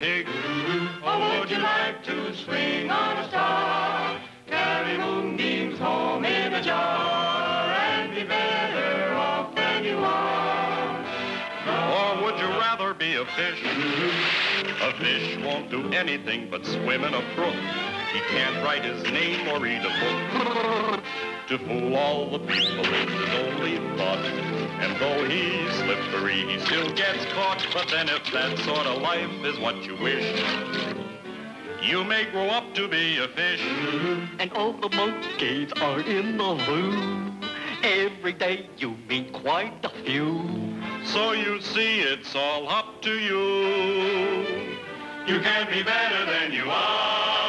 Oh, would you like to swing on a star? Carry moonbeams home in a jar and be better off than you are. Or would you rather be a fish? A fish won't do anything but swim in a brook. He can't write his name or read a book. To fool all the people is his only thought. And though he's slippery, he still gets caught. But then if that sort of life is what you wish, you may grow up to be a fish. And all the monkeys are in the loo. Every day you meet quite a few. So you see, it's all up to you. You can be better than you are.